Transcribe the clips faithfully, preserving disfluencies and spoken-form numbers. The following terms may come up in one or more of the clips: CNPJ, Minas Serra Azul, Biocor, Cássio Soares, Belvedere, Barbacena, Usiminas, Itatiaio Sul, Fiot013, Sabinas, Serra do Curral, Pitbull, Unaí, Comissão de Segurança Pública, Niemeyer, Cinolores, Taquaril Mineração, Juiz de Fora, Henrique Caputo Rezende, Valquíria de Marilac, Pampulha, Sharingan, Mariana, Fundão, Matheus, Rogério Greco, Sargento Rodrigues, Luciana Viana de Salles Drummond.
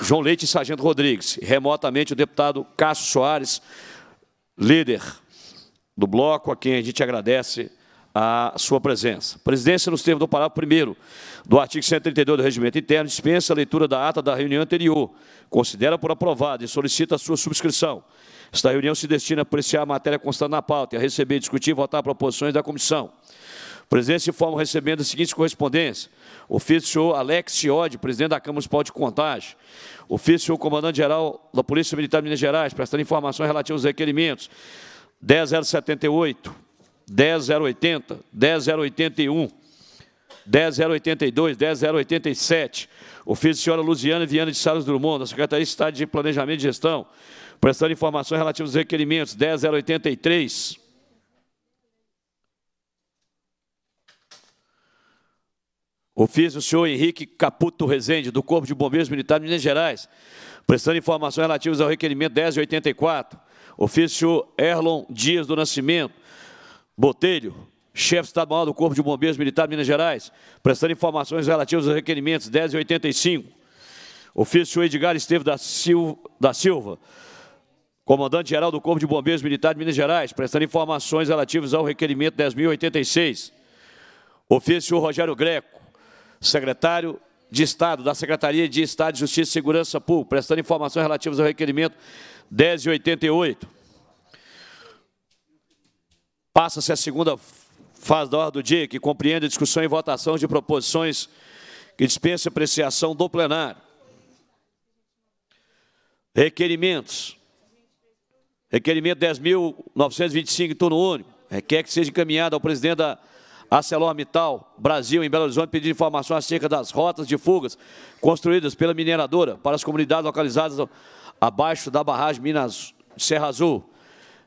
João Leite e Sargento Rodrigues. Remotamente, o deputado Cássio Soares, líder do bloco, a quem a gente agradece a sua presença. Presidência, nos termos do parágrafo primeiro do artigo cento e trinta e dois do Regimento Interno, dispensa a leitura da ata da reunião anterior, considera por aprovada e solicita a sua subscrição. Esta reunião se destina a apreciar a matéria constante na pauta e a receber, discutir e votar proposições da comissão. Presidência informa recebendo as seguintes correspondências. Ofício do senhor Alex Chiodi, presidente da Câmara Municipal de Contagem. Ofício do senhor comandante-geral da Polícia Militar de Minas Gerais, prestando informações relativas aos requerimentos dez mil e setenta e oito, dez mil e oitenta, dez mil e oitenta e um, dez mil e oitenta e dois, dez mil e oitenta e sete. Ofício da senhora Luciana Viana de Salles Drummond, da Secretaria de Estado de Planejamento e Gestão, prestando informações relativas aos requerimentos dez mil e oitenta e três. Ofício do senhor Henrique Caputo Rezende, do Corpo de Bombeiros Militar de Minas Gerais, prestando informações relativas ao requerimento dez mil e oitenta e quatro. Ofício do senhor Erlon Dias do Nascimento Botelho, chefe estadual do Corpo de Bombeiros Militar de Minas Gerais, prestando informações relativas aos requerimentos dez mil e oitenta e cinco. Ofício do senhor Edgar Esteve da Silva, comandante-geral do Corpo de Bombeiros Militar de Minas Gerais, prestando informações relativas ao requerimento dez mil e oitenta e seis. Ofício do senhor Rogério Greco, secretário de Estado da Secretaria de Estado de Justiça e Segurança Pública, prestando informações relativas ao requerimento dez mil e oitenta e oito. Passa-se a segunda fase da ordem do dia, que compreende a discussão e votação de proposições que dispensa apreciação do plenário. Requerimentos. Requerimento dez mil novecentos e vinte e cinco, turno único. Requer que seja encaminhado ao presidente da ArcelorMittal Brasil, em Belo Horizonte, pedindo informações acerca das rotas de fugas construídas pela mineradora para as comunidades localizadas abaixo da barragem Minas Serra Azul.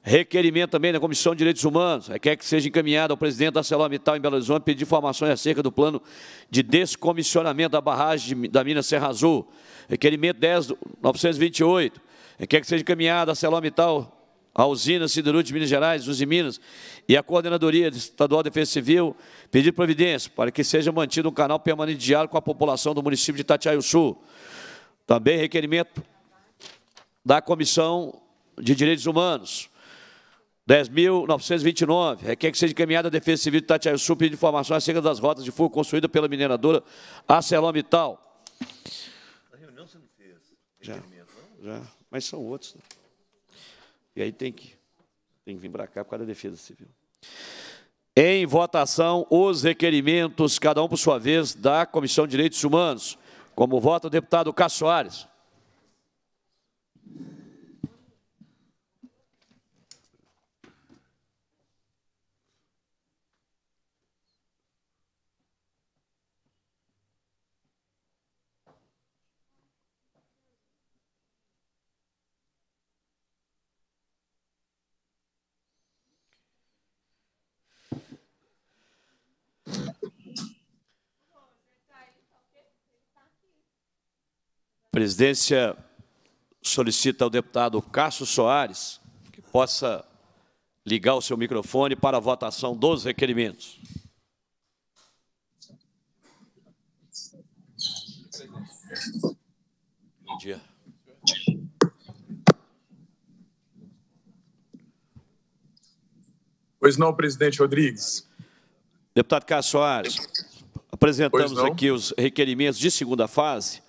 Requerimento também da Comissão de Direitos Humanos, requer que seja encaminhado ao presidente da ArcelorMittal em Belo Horizonte pedir informações acerca do plano de descomissionamento da barragem da Minas Serra Azul. Requerimento dez mil novecentos e vinte e oito, requer que seja encaminhado à ArcelorMittal, a usina siderúrgica de Minas Gerais, Usiminas, e a Coordenadoria Estadual de Defesa Civil, pedir providência para que seja mantido um canal permanente de diálogo com a população do município de Itatiaio Sul. Também requerimento da Comissão de Direitos Humanos, dez mil novecentos e vinte e nove, requer que seja encaminhada a Defesa Civil de Itatiaio Sul, pedir informações acerca das rotas de fuga construídas pela mineradora ArcelorMittal. A reunião você não fez requerimento, não? Já, já, mas são outros, né? E aí tem que, tem que vir para cá por causa da Defesa Civil. Em votação, os requerimentos, cada um por sua vez, da Comissão de Direitos Humanos. Como vota o deputado Cássio Soares. A presidência solicita ao deputado Cássio Soares que possa ligar o seu microfone para a votação dos requerimentos. Bom dia. Pois não, presidente Rodrigues. Deputado Cássio Soares, apresentamos aqui os requerimentos de segunda fase.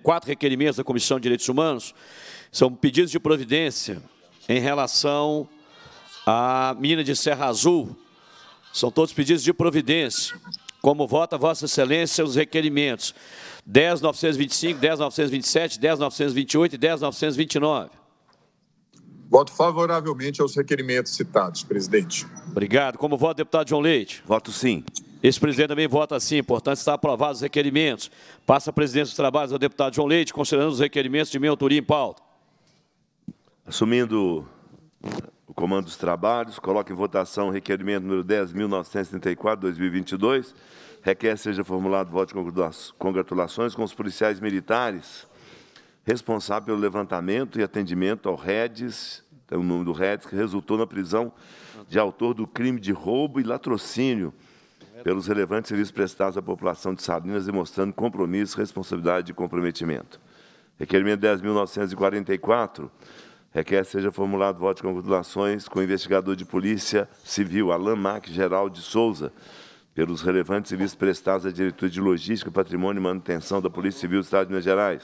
Quatro requerimentos da Comissão de Direitos Humanos são pedidos de providência em relação à mina de Serra Azul. São todos pedidos de providência. Como vota, Vossa Excelência, os requerimentos dez mil novecentos e vinte e cinco, dez mil novecentos e vinte e sete, dez mil novecentos e vinte e oito e dez mil novecentos e vinte e nove. Voto favoravelmente aos requerimentos citados, presidente. Obrigado. Como vota, deputado João Leite? Voto sim. Esse presidente também vota sim, portanto, está aprovados os requerimentos. Passa a presidência dos trabalhos ao deputado João Leite, considerando os requerimentos de minha autoria em pauta. Assumindo o comando dos trabalhos, coloco em votação o requerimento número dez mil novecentos e trinta e quatro, dois mil e vinte e dois, requer seja formulado voto de congratulações com os policiais militares responsáveis pelo levantamento e atendimento ao Redis, o nome do Redis, que resultou na prisão de autor do crime de roubo e latrocínio, pelos relevantes serviços prestados à população de Sabinas, demonstrando compromisso, responsabilidade e comprometimento. Requerimento dez mil novecentos e quarenta e quatro requer seja formulado voto de congratulações com o investigador de polícia civil Alain Marques Geraldo de Souza pelos relevantes serviços prestados à Diretoria de Logística, Patrimônio e Manutenção da Polícia Civil do Estado de Minas Gerais.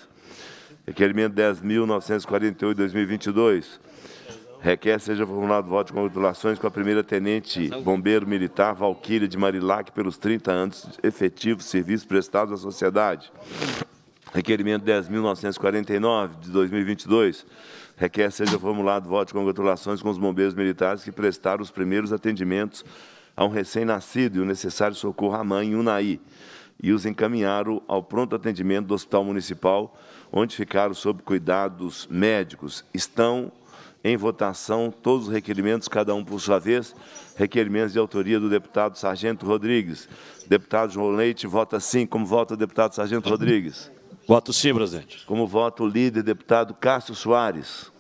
Requerimento dez mil novecentos e quarenta e oito barra dois mil e vinte e dois requer seja formulado voto de congratulações com a primeira-tenente bombeiro militar Valquíria de Marilac pelos trinta anos efetivos serviços prestados à sociedade. Requerimento dez mil novecentos e quarenta e nove barra dois mil e vinte e dois requer seja formulado voto de congratulações com os bombeiros militares que prestaram os primeiros atendimentos a um recém-nascido e o necessário socorro à mãe em Unaí e os encaminharam ao pronto atendimento do Hospital Municipal, onde ficaram sob cuidados médicos. Estão em votação todos os requerimentos, cada um por sua vez, requerimentos de autoria do deputado Sargento Rodrigues. Deputado João Leite, vota sim. Como vota o deputado Sargento Rodrigues? Voto sim, presidente. Como vota o líder deputado Cássio Soares?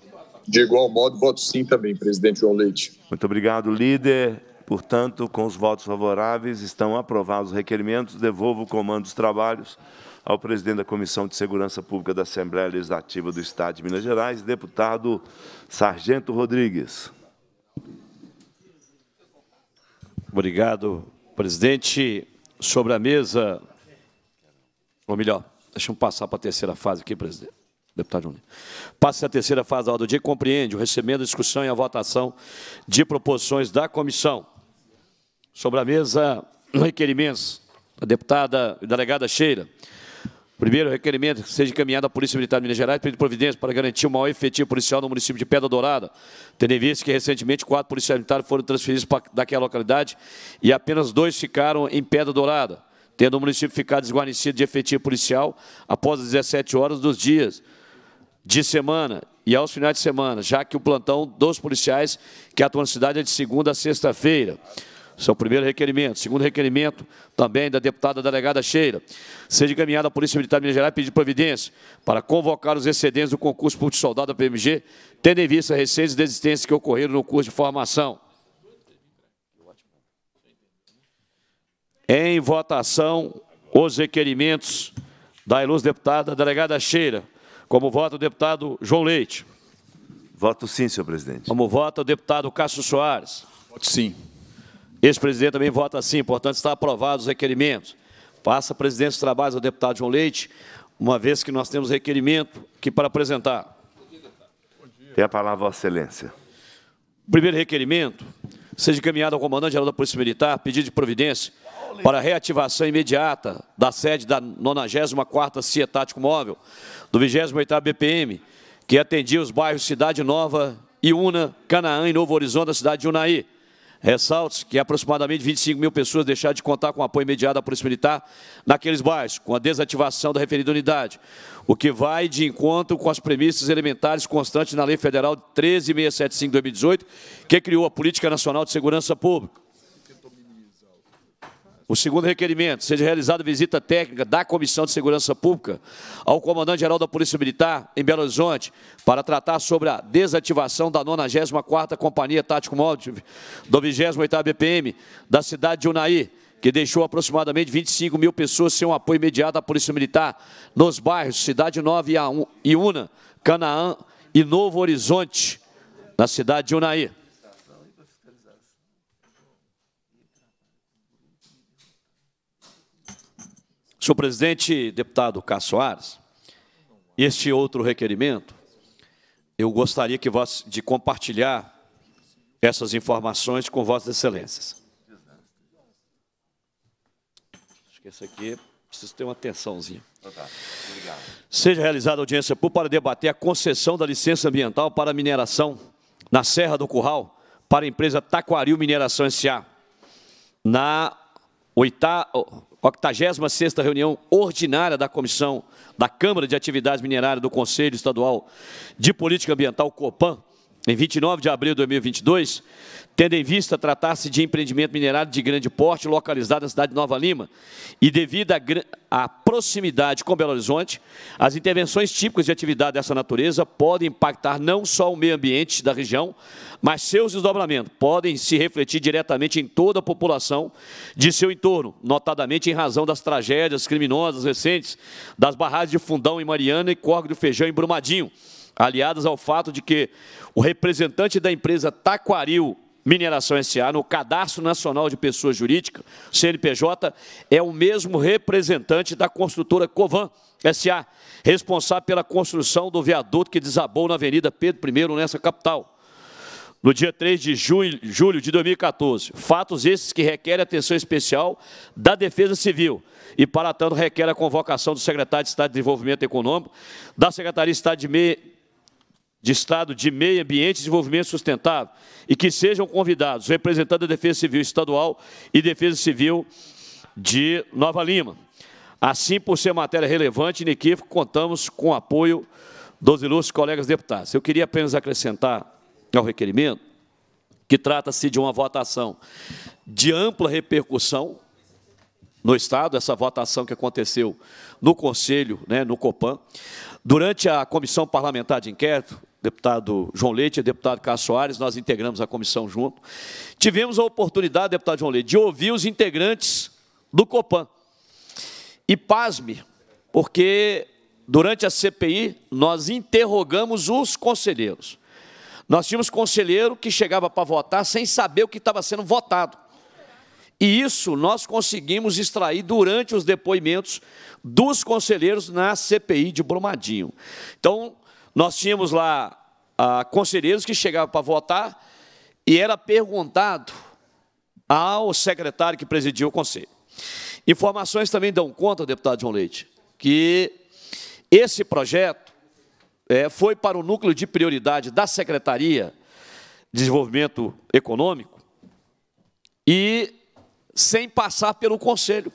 De igual modo, voto sim também, presidente João Leite. Muito obrigado, líder. Portanto, com os votos favoráveis, estão aprovados os requerimentos. Devolvo o comando dos trabalhos ao presidente da Comissão de Segurança Pública da Assembleia Legislativa do Estado de Minas Gerais, deputado Sargento Rodrigues. Obrigado, presidente. Sobre a mesa, ou melhor, deixa eu passar para a terceira fase aqui, presidente. Deputado Júnior. Passa a terceira fase da ordem do dia e compreende o recebimento, a discussão e a votação de proposições da comissão. Sobre a mesa, requerimentos da deputada e delegada Sheira. Primeiro, requerimento que seja encaminhado à Polícia Militar de Minas Gerais pedido providência para garantir o maior efetivo policial no município de Pedra Dourada, tendo em vista que, recentemente, quatro policiais militares foram transferidos para daquela localidade e apenas dois ficaram em Pedra Dourada, tendo o município ficado desguarnecido de efetivo policial após as dezessete horas dos dias de semana e aos finais de semana, já que o plantão dos policiais que atuam na cidade é de segunda a sexta-feira. Esse é o primeiro requerimento. Segundo requerimento, também da deputada delegada Sheira, seja encaminhada à Polícia Militar de Minas Gerais pedir providência para convocar os excedentes do concurso público de soldado da P M G, tendo em vista receios e desistências que ocorreram no curso de formação. Em votação, os requerimentos da ilustre deputada delegada Sheira. Como vota o deputado João Leite? Voto sim, senhor presidente. Como vota o deputado Cássio Soares? Voto sim. Ex-presidente também vota sim, portanto, está aprovados os requerimentos. Passa a presidência dos trabalhos ao deputado João Leite, uma vez que nós temos requerimento aqui para apresentar. Tem a palavra, Vossa Excelência. Primeiro requerimento, seja encaminhado ao comandante-geral da Polícia Militar, pedido de providência para a reativação imediata da sede da nonagésima quarta C I A Tático Móvel, do vigésimo oitavo B P M, que atendia os bairros Cidade Nova, Iuna, Canaã e Novo Horizonte da cidade de Unaí. Ressalta-se que aproximadamente vinte e cinco mil pessoas deixaram de contar com apoio imediato da Polícia Militar naqueles bairros, com a desativação da referida unidade, o que vai de encontro com as premissas elementares constantes na Lei Federal treze mil seiscentos e setenta e cinco de dois mil e dezoito, que criou a Política Nacional de Segurança Pública. O segundo requerimento, seja realizada visita técnica da Comissão de Segurança Pública ao comandante-geral da Polícia Militar, em Belo Horizonte, para tratar sobre a desativação da nonagésima quarta Companhia Tático Móvel do vigésimo oitavo B P M da cidade de Unaí, que deixou aproximadamente vinte e cinco mil pessoas sem um apoio imediato à Polícia Militar nos bairros Cidade Nova e Iuna, Canaã e Novo Horizonte, na cidade de Unaí. Senhor presidente, deputado Cássio Soares, este outro requerimento, eu gostaria que vós de compartilhar essas informações com vossas excelências. Acho que esse aqui precisa ter uma atençãozinha. Obrigado. Seja realizada audiência pública para debater a concessão da licença ambiental para mineração na Serra do Curral para a empresa Taquaril Mineração S A na oitava... octagésima sexta reunião ordinária da Comissão da Câmara de Atividades Minerárias do Conselho Estadual de Política Ambiental, Copam, em vinte e nove de abril de dois mil e vinte e dois, tendo em vista tratar-se de empreendimento minerário de grande porte, localizado na cidade de Nova Lima, e devido à proximidade com Belo Horizonte, as intervenções típicas de atividade dessa natureza podem impactar não só o meio ambiente da região, mas seus desdobramentos podem se refletir diretamente em toda a população de seu entorno, notadamente em razão das tragédias criminosas recentes das barragens de Fundão em Mariana e Córrego do Feijão em Brumadinho, aliadas ao fato de que o representante da empresa Taquaril Mineração S A no Cadastro Nacional de Pessoa Jurídica, C N P J, é o mesmo representante da construtora Copam S A, responsável pela construção do viaduto que desabou na Avenida Pedro primeiro nessa capital, no dia três de julho de dois mil e quatorze. Fatos esses que requerem atenção especial da Defesa Civil e, para tanto, requer a convocação do secretário de Estado de Desenvolvimento Econômico, da Secretaria de Estado de Meio de Estado de Meio Ambiente e Desenvolvimento Sustentável, e que sejam convidados representantes da Defesa Civil Estadual e Defesa Civil de Nova Lima. Assim, por ser matéria relevante e inequívoca, contamos com o apoio dos ilustres colegas deputados. Eu queria apenas acrescentar ao requerimento que trata-se de uma votação de ampla repercussão no Estado, essa votação que aconteceu no Conselho, né, no Copam. Durante a Comissão Parlamentar de Inquérito, deputado João Leite e deputado Cássio Soares, nós integramos a comissão junto. Tivemos a oportunidade, deputado João Leite, de ouvir os integrantes do Copam. E pasme, porque durante a C P I nós interrogamos os conselheiros. Nós tínhamos conselheiro que chegava para votar sem saber o que estava sendo votado. E isso nós conseguimos extrair durante os depoimentos dos conselheiros na C P I de Brumadinho. Então, nós tínhamos lá ah, conselheiros que chegavam para votar e era perguntado ao secretário que presidiu o conselho. Informações também dão conta, deputado João Leite, que esse projeto é, foi para o núcleo de prioridade da Secretaria de Desenvolvimento Econômico e sem passar pelo Conselho,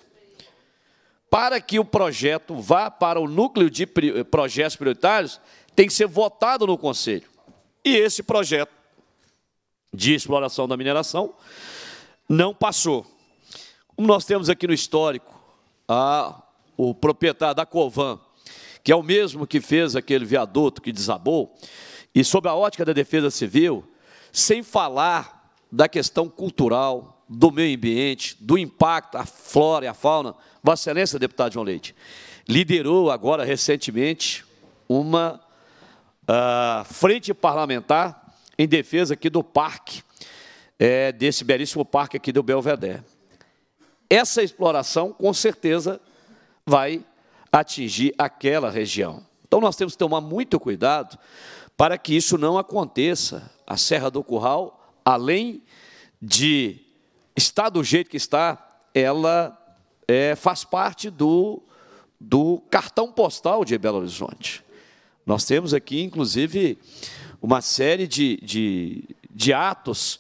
para que o projeto vá para o núcleo de projetos prioritários, tem que ser votado no Conselho. E esse projeto de exploração da mineração não passou. Como nós temos aqui no histórico, a, o proprietário da Copam, que é o mesmo que fez aquele viaduto que desabou, e sob a ótica da Defesa Civil, sem falar da questão cultural, do meio ambiente, do impacto, a flora e a fauna. Vossa Excelência, deputado João Leite, liderou agora, recentemente, uma uh, frente parlamentar em defesa aqui do parque, é, desse belíssimo parque aqui do Belvedere. Essa exploração, com certeza, vai atingir aquela região. Então, nós temos que tomar muito cuidado para que isso não aconteça. A Serra do Curral, além de está do jeito que está, ela é, faz parte do, do cartão postal de Belo Horizonte. Nós temos aqui, inclusive, uma série de, de, de atos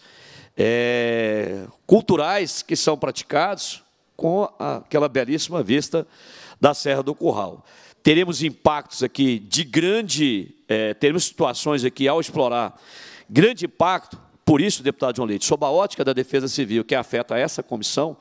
é, culturais que são praticados com aquela belíssima vista da Serra do Curral. Teremos impactos aqui de grande... É, teremos situações aqui, ao explorar, grande impacto. Por isso, deputado João Leite, sob a ótica da Defesa Civil, que afeta essa comissão,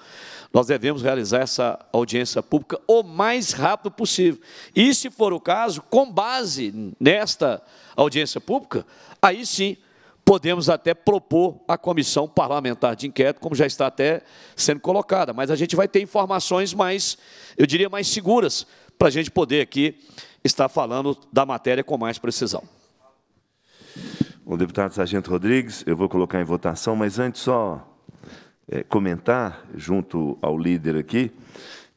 nós devemos realizar essa audiência pública o mais rápido possível. E, se for o caso, com base nesta audiência pública, aí sim podemos até propor a comissão parlamentar de inquérito, como já está até sendo colocada. Mas a gente vai ter informações mais, eu diria, mais seguras, para a gente poder aqui estar falando da matéria com mais precisão. O deputado Sargento Rodrigues, eu vou colocar em votação, mas antes só é, comentar, junto ao líder aqui,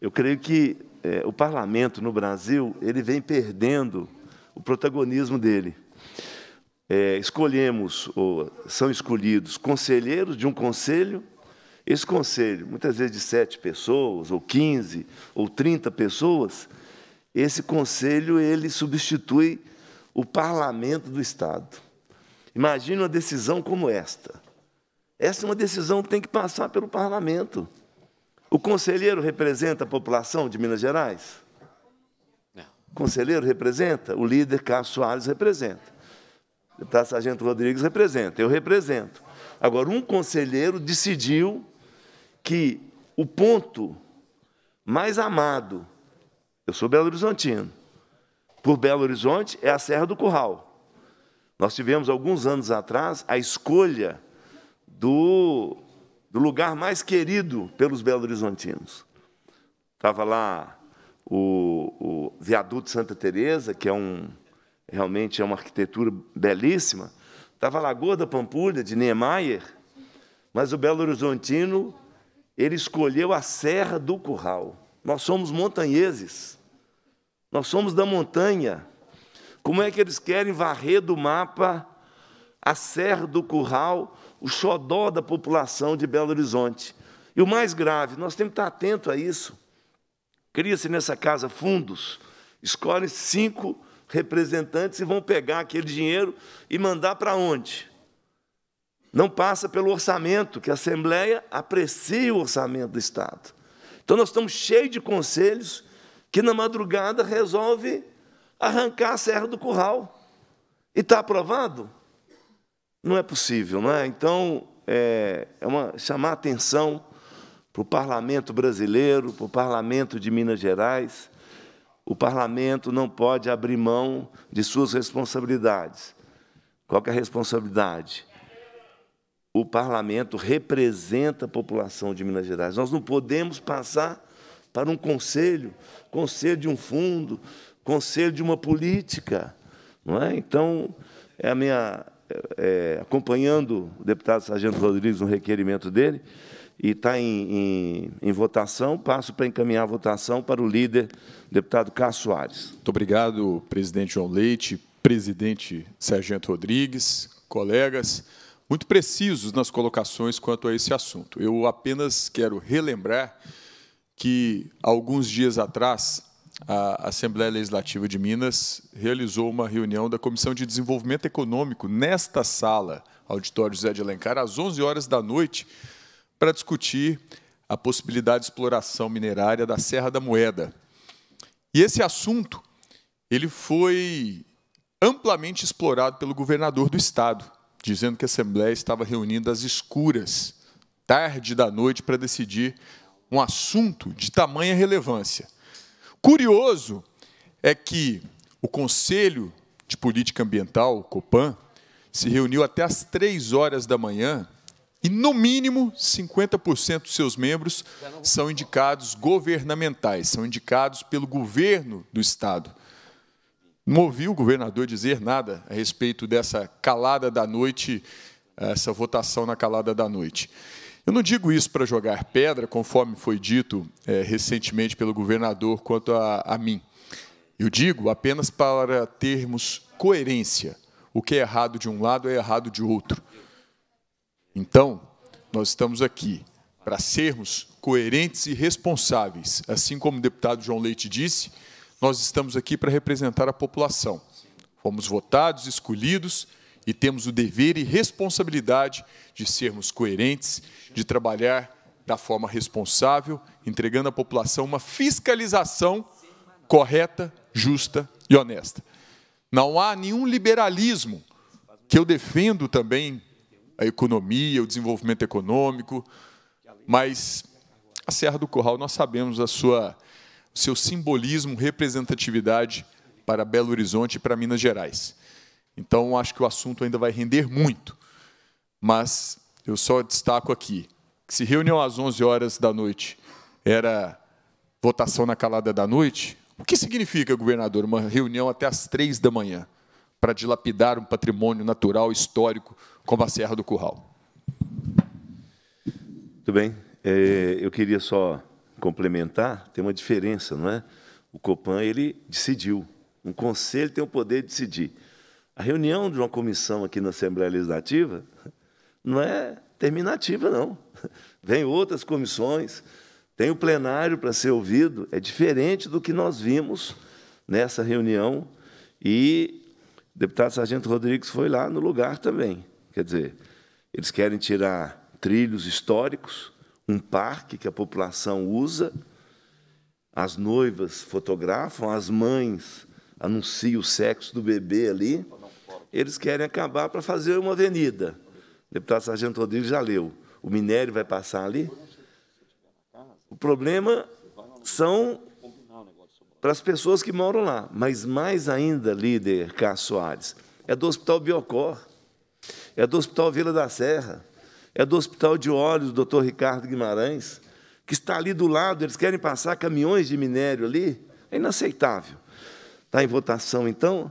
eu creio que é, o parlamento no Brasil ele vem perdendo o protagonismo dele. É, escolhemos, ou são escolhidos, conselheiros de um conselho, esse conselho, muitas vezes de sete pessoas, ou quinze, ou trinta pessoas, esse conselho ele substitui o parlamento do Estado. Imagine uma decisão como esta. Essa é uma decisão que tem que passar pelo parlamento. O conselheiro representa a população de Minas Gerais? O conselheiro representa? O líder Cássio Soares representa. O deputado Sargento Rodrigues representa, eu represento. Agora, um conselheiro decidiu que o ponto mais amado, eu sou belo-horizontino, por Belo Horizonte é a Serra do Curral. Nós tivemos, alguns anos atrás, a escolha do, do lugar mais querido pelos belo-horizontinos. Estava lá o, o viaduto Santa Teresa, que é um, realmente é uma arquitetura belíssima. Estava a Lagoa da Pampulha, de Niemeyer, mas o belo-horizontino ele escolheu a Serra do Curral. Nós somos montanheses, nós somos da montanha. Como é que eles querem varrer do mapa a Serra do Curral, o xodó da população de Belo Horizonte? E o mais grave, nós temos que estar atento a isso. Cria-se nessa casa fundos, escolhem cinco representantes e vão pegar aquele dinheiro e mandar para onde? Não passa pelo orçamento, que a Assembleia aprecia o orçamento do Estado. Então, nós estamos cheios de conselhos que, na madrugada, resolve arrancar a Serra do Curral. E está aprovado? Não é possível, não é? Então, é, é uma, chamar atenção para o parlamento brasileiro, para o parlamento de Minas Gerais. O parlamento não pode abrir mão de suas responsabilidades. Qual que é a responsabilidade? O parlamento representa a população de Minas Gerais. Nós não podemos passar para um conselho, conselho de um fundo, conselho de uma política, não é? Então, é a minha, é, acompanhando o deputado Sargento Rodrigues no requerimento dele, e está em, em, em votação, passo para encaminhar a votação para o líder, deputado Cássio Soares. Muito obrigado, presidente João Leite, presidente Sargento Rodrigues, colegas, muito precisos nas colocações quanto a esse assunto. Eu apenas quero relembrar que, alguns dias atrás, a Assembleia Legislativa de Minas realizou uma reunião da Comissão de Desenvolvimento Econômico nesta sala, auditório José de Alencar, às onze horas da noite, para discutir a possibilidade de exploração minerária da Serra da Moeda. E esse assunto ele foi amplamente explorado pelo governador do Estado, dizendo que a Assembleia estava reunindo às escuras, tarde da noite, para decidir um assunto de tamanha relevância. Curioso é que o Conselho de Política Ambiental, o Copam, se reuniu até às três horas da manhã e, no mínimo, cinquenta por cento dos seus membros são indicados governamentais, são indicados pelo governo do Estado. Não ouvi o governador dizer nada a respeito dessa calada da noite, essa votação na calada da noite. Eu não digo isso para jogar pedra, conforme foi dito é, recentemente pelo governador quanto a, a mim. Eu digo apenas para termos coerência. O que é errado de um lado é errado de outro. Então, nós estamos aqui para sermos coerentes e responsáveis. Assim como o deputado João Leite disse, nós estamos aqui para representar a população. Fomos votados, escolhidos, e temos o dever e responsabilidade de sermos coerentes, de trabalhar da forma responsável, entregando à população uma fiscalização correta, justa e honesta. Não há nenhum liberalismo, que eu defendo também a economia, o desenvolvimento econômico, mas a Serra do Curral, nós sabemos a sua, o seu simbolismo, representatividade para Belo Horizonte e para Minas Gerais. Então, acho que o assunto ainda vai render muito, mas eu só destaco aqui que, se reunião às onze horas da noite era votação na calada da noite, o que significa, governador, uma reunião até às três da manhã para dilapidar um patrimônio natural histórico como a Serra do Curral? Muito bem. É, eu queria só complementar, tem uma diferença, não é? O Copam ele decidiu, um conselho tem o poder de decidir. A reunião de uma comissão aqui na Assembleia Legislativa não é terminativa, não. Vem outras comissões, tem o plenário para ser ouvido, é diferente do que nós vimos nessa reunião, e o deputado Sargento Rodrigues foi lá no lugar também. Quer dizer, eles querem tirar trilhos históricos, um parque que a população usa, as noivas fotografam, as mães anunciam o sexo do bebê ali, eles querem acabar para fazer uma avenida. O deputado Sargento Rodrigues já leu. O minério vai passar ali. O problema são para as pessoas que moram lá, mas mais ainda, líder Cássio Soares, é do Hospital Biocor, é do Hospital Vila da Serra, é do Hospital de Olhos, do doutor Ricardo Guimarães, que está ali do lado, eles querem passar caminhões de minério ali, é inaceitável. Está em votação, então,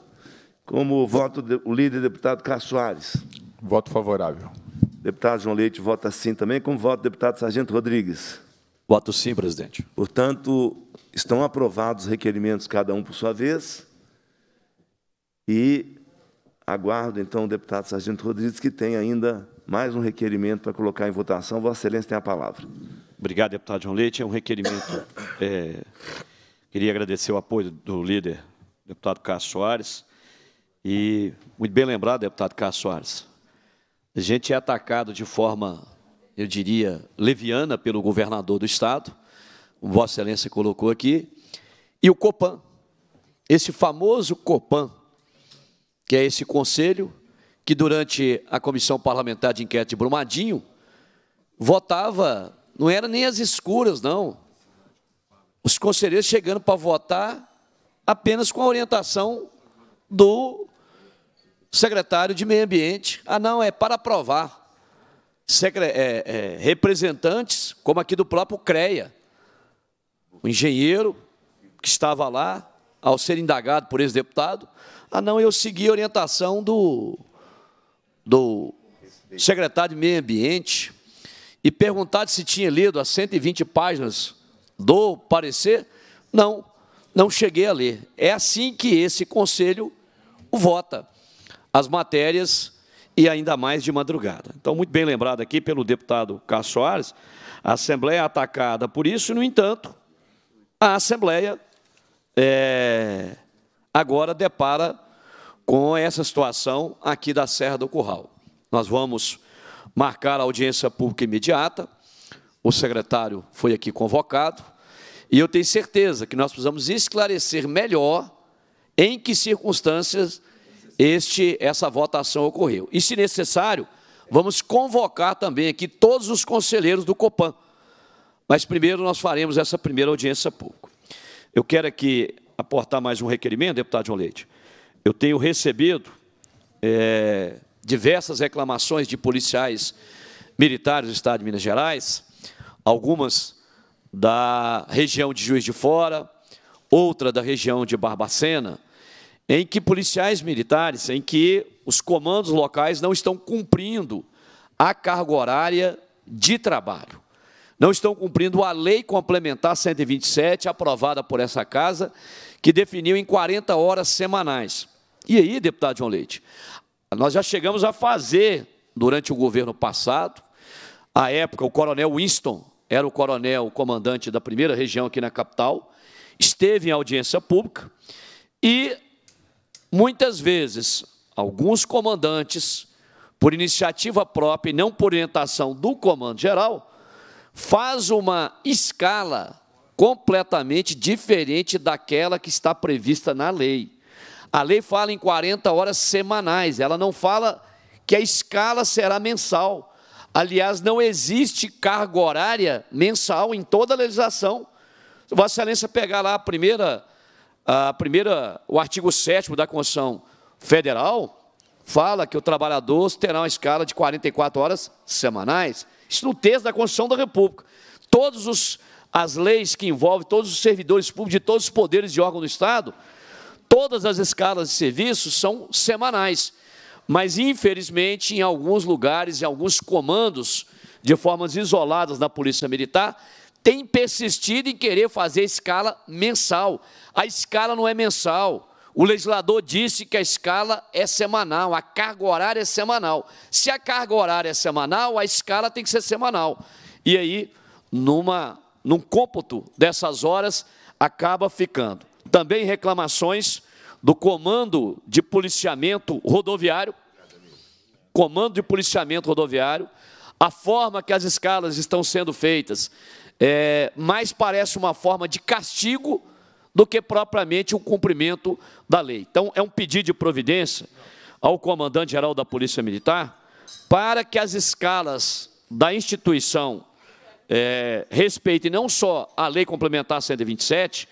como voto o líder deputado Cássio Soares. Voto favorável. Deputado João Leite vota sim também, como voto deputado Sargento Rodrigues. Voto sim, presidente. Portanto, estão aprovados os requerimentos, cada um por sua vez, e aguardo, então, o deputado Sargento Rodrigues, que tem ainda mais um requerimento para colocar em votação. Vossa Excelência tem a palavra. Obrigado, deputado João Leite. É um requerimento... É, queria agradecer o apoio do líder, deputado Cássio Soares, e muito bem lembrado, deputado Cássio Soares, a gente é atacado de forma, eu diria, leviana pelo governador do Estado, como Vossa Excelência colocou aqui, e o Copam, esse famoso Copam, que é esse conselho que, durante a Comissão Parlamentar de Inquérito de Brumadinho, votava, não era nem às escuras, não, os conselheiros chegando para votar apenas com a orientação do secretário de Meio Ambiente. Ah, não, é para aprovar. Secre é, é, representantes, como aqui do próprio CREA, o engenheiro que estava lá, ao ser indagado por esse deputado, ah, não, eu segui a orientação do, do secretário de Meio Ambiente e perguntado se tinha lido as cento e vinte páginas do parecer, não, não cheguei a ler. É assim que esse conselho vota as matérias e ainda mais de madrugada. Então, muito bem lembrado aqui pelo deputado Cássio Soares, a Assembleia é atacada por isso, no entanto, a Assembleia é, agora depara com essa situação aqui da Serra do Curral. Nós vamos marcar a audiência pública imediata, o secretário foi aqui convocado, e eu tenho certeza que nós precisamos esclarecer melhor em que circunstâncias Este, essa votação ocorreu. E, se necessário, vamos convocar também aqui todos os conselheiros do Copam. Mas, primeiro, nós faremos essa primeira audiência pública. Eu quero aqui aportar mais um requerimento, deputado João Leite. Eu tenho recebido é, diversas reclamações de policiais militares do Estado de Minas Gerais, algumas da região de Juiz de Fora, outra da região de Barbacena, em que policiais militares, em que os comandos locais não estão cumprindo a carga horária de trabalho, não estão cumprindo a lei complementar cento e vinte e sete, aprovada por essa casa, que definiu em quarenta horas semanais. E aí, deputado João Leite, nós já chegamos a fazer, durante o governo passado, à época o coronel Winston, era o coronel comandante da primeira região aqui na capital, esteve em audiência pública e... muitas vezes, alguns comandantes, por iniciativa própria e não por orientação do comando-geral, faz uma escala completamente diferente daquela que está prevista na lei. A lei fala em quarenta horas semanais, ela não fala que a escala será mensal. Aliás, não existe carga horária mensal em toda a legislação. Se Vossa Excelência pegar lá a primeira... A primeira, o artigo sétimo da Constituição Federal fala que o trabalhador terá uma escala de quarenta e quatro horas semanais. Isso no texto da Constituição da República. Todas os, as leis que envolvem todos os servidores públicos de todos os poderes e órgãos do Estado, todas as escalas de serviço são semanais. Mas, infelizmente, em alguns lugares, em alguns comandos, de formas isoladas na Polícia Militar, tem persistido em querer fazer escala mensal. A escala não é mensal. O legislador disse que a escala é semanal, a carga horária é semanal. Se a carga horária é semanal, a escala tem que ser semanal. E aí, numa, num cômputo dessas horas, acaba ficando. Também reclamações do Comando de Policiamento Rodoviário, Comando de Policiamento Rodoviário, a forma que as escalas estão sendo feitas, É, mais parece uma forma de castigo do que propriamente o cumprimento da lei. Então, é um pedido de providência ao comandante-geral da Polícia Militar para que as escalas da instituição é, respeitem não só a Lei Complementar cento e vinte e sete,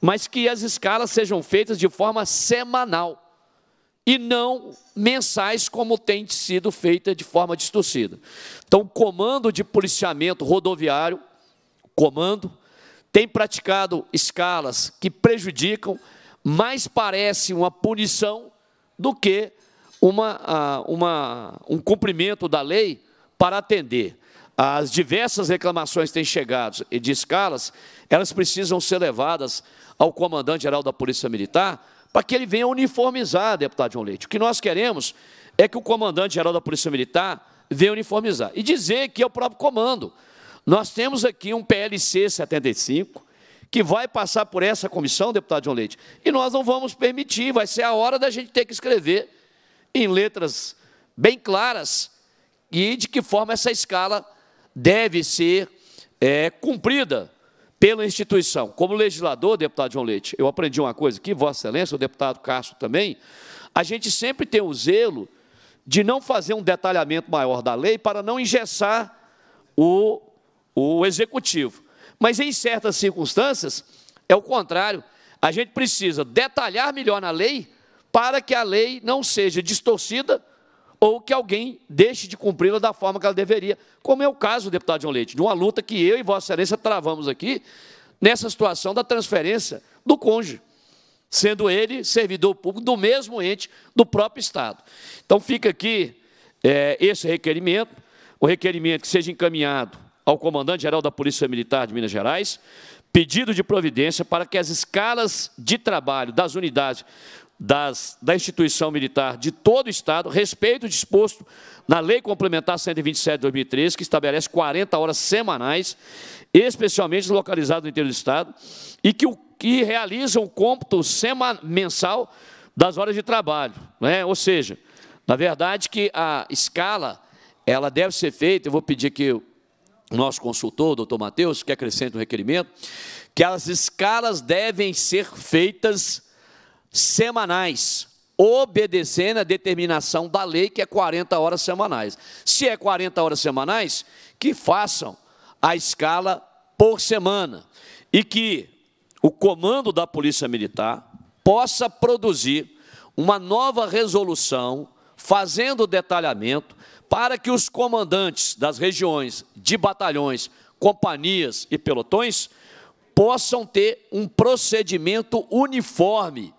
mas que as escalas sejam feitas de forma semanal e não mensais, como tem sido feita de forma distorcida. Então, o Comando de Policiamento Rodoviário, Comando, tem praticado escalas que prejudicam, mais parece uma punição do que uma, uma, um cumprimento da lei para atender. As diversas reclamações que têm chegado de escalas, elas precisam ser levadas ao comandante-geral da Polícia Militar para que ele venha uniformizar, deputado João Leite. O que nós queremos é que o comandante-geral da Polícia Militar venha uniformizar e dizer que é o próprio comando. Nós temos aqui um P L C setenta e cinco que vai passar por essa comissão, deputado João Leite, e nós não vamos permitir, vai ser a hora da gente ter que escrever em letras bem claras e de que forma essa escala deve ser é, cumprida pela instituição. Como legislador, deputado João Leite, eu aprendi uma coisa aqui, Vossa Excelência, o deputado Cássio também, a gente sempre tem o zelo de não fazer um detalhamento maior da lei para não engessar o, o executivo. Mas, em certas circunstâncias, é o contrário. A gente precisa detalhar melhor na lei para que a lei não seja distorcida ou que alguém deixe de cumpri-la da forma que ela deveria, como é o caso, deputado João Leite, de uma luta que eu e Vossa Excelência travamos aqui nessa situação da transferência do cônjuge, sendo ele servidor público do mesmo ente do próprio Estado. Então, fica aqui é, esse requerimento, o requerimento que seja encaminhado ao comandante-geral da Polícia Militar de Minas Gerais, pedido de providência para que as escalas de trabalho das unidades das, da instituição militar de todo o Estado, respeito o disposto na Lei Complementar cento e vinte e sete de dois mil e treze, que estabelece quarenta horas semanais, especialmente localizadas no interior do Estado, e que, o, que realiza um cômputo seman, mensal das horas de trabalho. Né? Ou seja, na verdade, que a escala ela deve ser feita, eu vou pedir que o nosso consultor, o doutor Matheus, que acrescenta o requerimento, que as escalas devem ser feitas semanais, obedecendo a determinação da lei, que é quarenta horas semanais. Se é quarenta horas semanais, que façam a escala por semana e que o comando da Polícia Militar possa produzir uma nova resolução, fazendo o detalhamento, para que os comandantes das regiões de batalhões, companhias e pelotões possam ter um procedimento uniforme,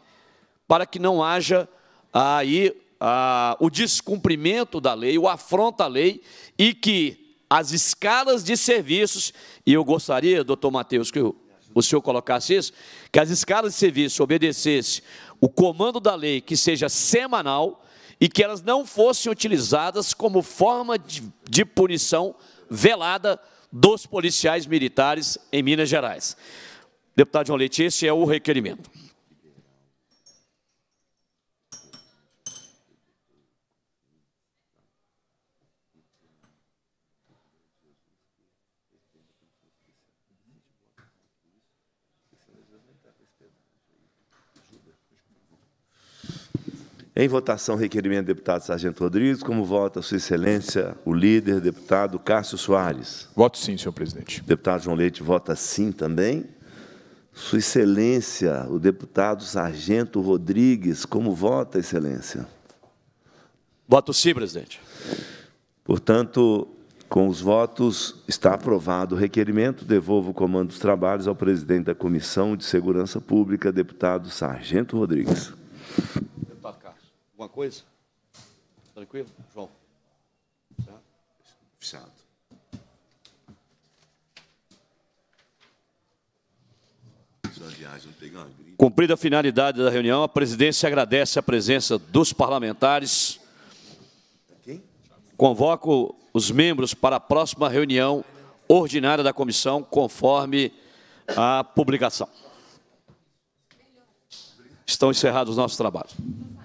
para que não haja aí a, o descumprimento da lei, o afronta à lei, e que as escalas de serviços, e eu gostaria, doutor Matheus, que o senhor colocasse isso, que as escalas de serviço obedecessem o comando da lei, que seja semanal, e que elas não fossem utilizadas como forma de, de punição velada dos policiais militares em Minas Gerais. Deputado João Leite, esse é o requerimento. Em votação, requerimento do deputado Sargento Rodrigues. Como vota Sua Excelência o líder, deputado Cássio Soares? Voto sim, senhor presidente. Deputado João Leite vota sim também. Sua Excelência, o deputado Sargento Rodrigues. Como vota, Excelência? Voto sim, presidente. Portanto, com os votos, está aprovado o requerimento. Devolvo o comando dos trabalhos ao presidente da Comissão de Segurança Pública, deputado Sargento Rodrigues. Alguma coisa? Tranquilo? João? Fechado. Cumprida a finalidade da reunião, a presidência agradece a presença dos parlamentares. Convoco os membros para a próxima reunião ordinária da comissão, conforme a publicação. Estão encerrados os nossos trabalhos.